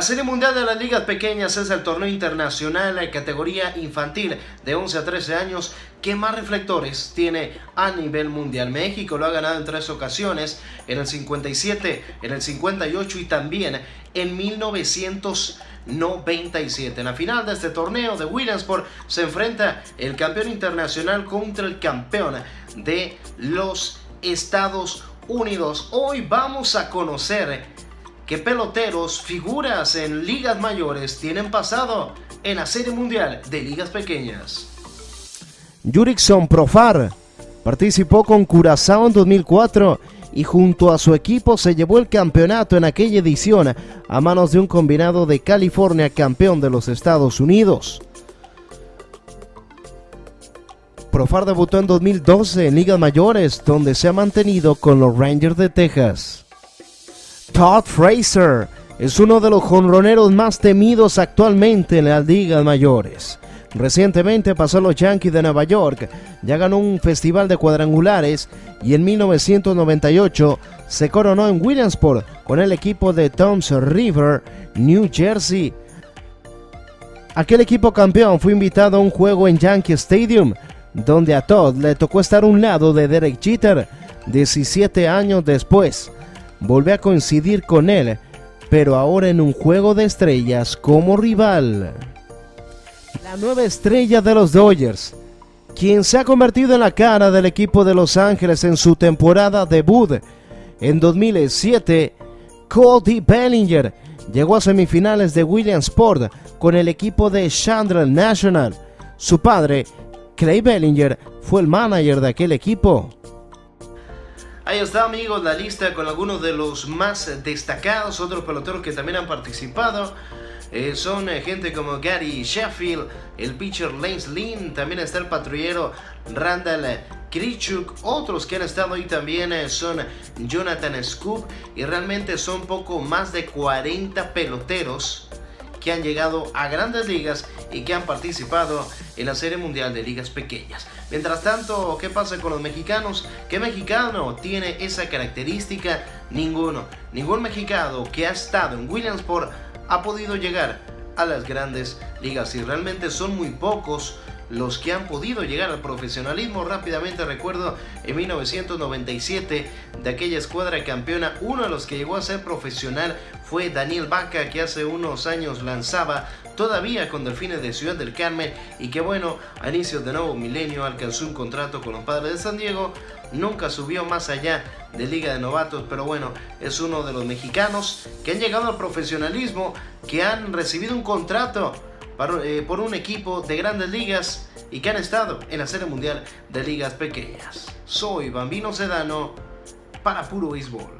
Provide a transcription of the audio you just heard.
La Serie Mundial de las Ligas Pequeñas es el torneo internacional en categoría infantil de 11 a 13 años que más reflectores tiene a nivel mundial. México lo ha ganado en tres ocasiones, en el 57, en el 58 y también en 1997. En la final de este torneo de Williamsport se enfrenta el campeón internacional contra el campeón de los Estados Unidos. Hoy vamos a conocer ¿qué peloteros, figuras en ligas mayores tienen pasado en la Serie Mundial de Ligas Pequeñas? Jurickson Profar participó con Curazao en 2004 y junto a su equipo se llevó el campeonato en aquella edición a manos de un combinado de California, campeón de los Estados Unidos. Profar debutó en 2012 en ligas mayores, donde se ha mantenido con los Rangers de Texas. Todd Frazier es uno de los jonroneros más temidos actualmente en las ligas mayores. Recientemente pasó a los Yankees de Nueva York, ya ganó un festival de cuadrangulares y en 1998 se coronó en Williamsport con el equipo de Toms River, New Jersey. Aquel equipo campeón fue invitado a un juego en Yankee Stadium, donde a Todd le tocó estar a un lado de Derek Jeter. 17 años después volvió a coincidir con él, pero ahora en un juego de estrellas como rival. La nueva estrella de los Dodgers, quien se ha convertido en la cara del equipo de Los Ángeles en su temporada debut en 2007, Cody Bellinger llegó a semifinales de Williamsport con el equipo de Chandler National. Su padre, Clay Bellinger, fue el manager de aquel equipo. Ahí está, amigos, la lista con algunos de los más destacados. Otros peloteros que también han participado son gente como Gary Sheffield, el pitcher Lance Lynn, también está el patrullero Randall Krichuk. Otros que han estado ahí también son Jonathan Scoop, y realmente son poco más de 40 peloteros que han llegado a grandes ligas y que han participado en la Serie Mundial de Ligas Pequeñas. Mientras tanto, ¿qué pasa con los mexicanos? ¿Qué mexicano tiene esa característica? Ninguno. Ningún mexicano que ha estado en Williamsport ha podido llegar a las grandes ligas, y realmente son muy pocos los que han podido llegar al profesionalismo. Rápidamente recuerdo en 1997 de aquella escuadra campeona, uno de los que llegó a ser profesional fue Daniel Baca, que hace unos años lanzaba todavía con Delfines de Ciudad del Carmen y que, bueno, a inicios de nuevo milenio alcanzó un contrato con los Padres de San Diego. Nunca subió más allá de Liga de Novatos, pero bueno, es uno de los mexicanos que han llegado al profesionalismo, que han recibido un contrato por un equipo de grandes ligas y que han estado en la Serie Mundial de Ligas Pequeñas. Soy Bambino Sedano para Puro Béisbol.